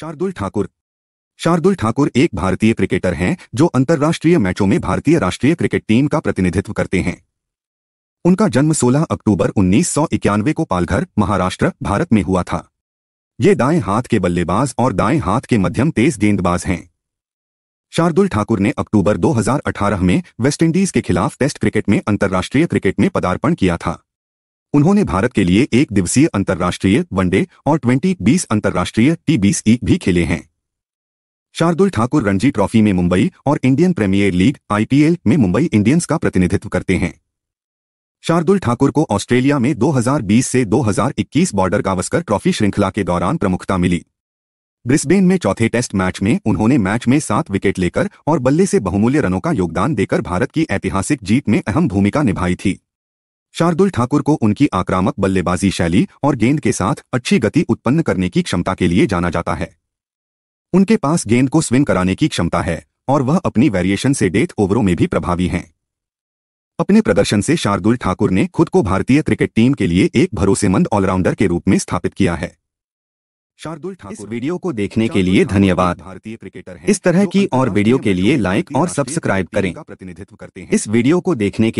शार्दुल ठाकुर एक भारतीय क्रिकेटर हैं जो अंतर्राष्ट्रीय मैचों में भारतीय राष्ट्रीय क्रिकेट टीम का प्रतिनिधित्व करते हैं। उनका जन्म 16 अक्टूबर 1991 को पालघर, महाराष्ट्र, भारत में हुआ था। ये दाएं हाथ के बल्लेबाज और दाएं हाथ के मध्यम तेज गेंदबाज हैं। शार्दुल ठाकुर ने अक्टूबर 2018 में वेस्टइंडीज के खिलाफ टेस्ट क्रिकेट में अंतर्राष्ट्रीय क्रिकेट में पदार्पण किया था। उन्होंने भारत के लिए एक दिवसीय अंतर्राष्ट्रीय वनडे और 2020 अंतर्राष्ट्रीय T20 भी खेले हैं। शार्दुल ठाकुर रणजी ट्रॉफ़ी में मुंबई और इंडियन प्रीमियर लीग IPL में मुंबई इंडियंस का प्रतिनिधित्व करते हैं। शार्दुल ठाकुर को ऑस्ट्रेलिया में 2020 से 2021 बॉर्डर गावस्कर ट्रॉफ़ी श्रृंखला के दौरान प्रमुखता मिली। ब्रिस्बेन में चौथे टेस्ट मैच में उन्होंने मैच में 7 विकेट लेकर और बल्ले से बहुमूल्य रनों का योगदान देकर भारत की ऐतिहासिक जीत में अहम भूमिका निभाई थी। शार्दुल ठाकुर को उनकी आक्रामक बल्लेबाजी शैली और गेंद के साथ अच्छी गति उत्पन्न करने की क्षमता के लिए जाना जाता है। उनके पास गेंद को स्विंग कराने की क्षमता है और वह अपनी वेरिएशन से डेथ ओवरों में भी प्रभावी हैं। अपने प्रदर्शन से शार्दुल ठाकुर ने खुद को भारतीय क्रिकेट टीम के लिए एक भरोसेमंद ऑलराउंडर के रूप में स्थापित किया है। शार्दुल ठाकुर, वीडियो को देखने के लिए धन्यवाद। भारतीय क्रिकेटर हैं। इस तरह की और वीडियो के लिए लाइक और सब्सक्राइब करें। इस वीडियो को देखने के